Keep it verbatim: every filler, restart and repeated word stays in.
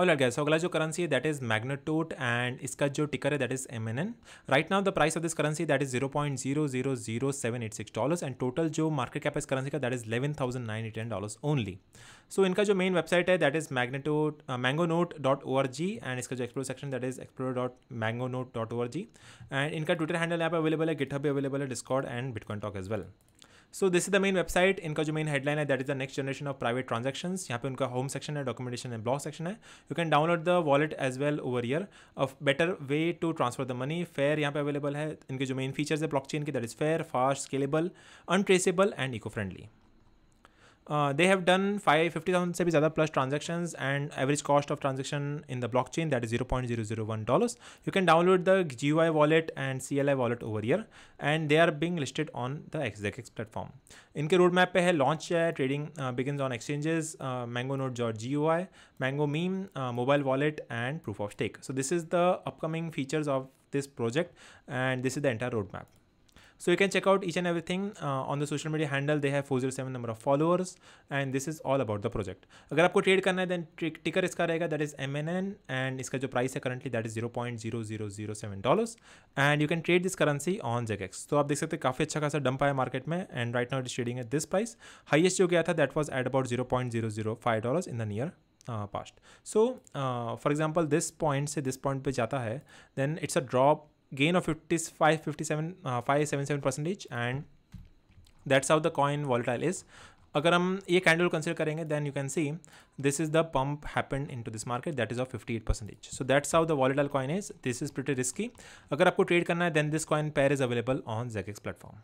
Alright guys, so अगला जो currency है that is Magnetote and इसका जो टिकर है that is M N N. Right now the price of this currency that is zero point zero zero zero seven eight six dollars and total जो market cap है इस currency का that is eleven thousand nine hundred ten dollars only. So इनका जो main website है that is Magnetote uh, mango note dot org and इसका जो explore section that is explore dot mango note dot org and इनका Twitter handle यहाँ पे available है, GitHub पे available है, Discord and Bitcoin Talk as well. So this is the main website. इनका जो main headline है that is the next generation of private transactions. यहाँ पे उनका home section है, documentation and blog section है. You can download the wallet as well over here. A better way to transfer the money. Fair यहाँ पे available है. इनके जो main features है blockchain के that is fair, fast, scalable, untraceable and eco-friendly. Uh, they have done fifty thousand से भी ज़्यादा plus transactions and average cost of transaction in the blockchain that is zero point zero zero one dollars. You can download the G U I wallet and C L I wallet over here and they are being listed on the X Z X platform. इनके roadmap पे है launch है, trading uh, begins on exchanges, uh, Mango Node.G U I, Mango Meme, uh, mobile wallet and proof of stake. So this is the upcoming features of this project and this is the entire roadmap. So you can check out each and everything uh, on the social media handle. They have four hundred seven number of followers and this is all about the project. अगर आपको trade करना है then ticker इसका रहेगा that is M N N and इसका जो price है currently that is zero point zero zero zero seven dollars and you can trade this currency on Jagex. तो आप देख सकते हैं काफी अच्छा खासा dump आया market में and right now it is trading at this price. Highest जो गया था that was at about zero point zero zero five dollars in the near Uh, past. So uh, for example this point से this point पे जाता है then it's a drop. Gain of fifty-five, fifty-seven, five seventy-seven percentage and that's how the coin volatile is. अगर हम ये candle consider करेंगे then you can see this is the pump happened into this market that is of fifty-eight percentage. So that's how the volatile coin is. This is pretty risky. अगर आपको trade करना है then this coin pair is available on Z X platform.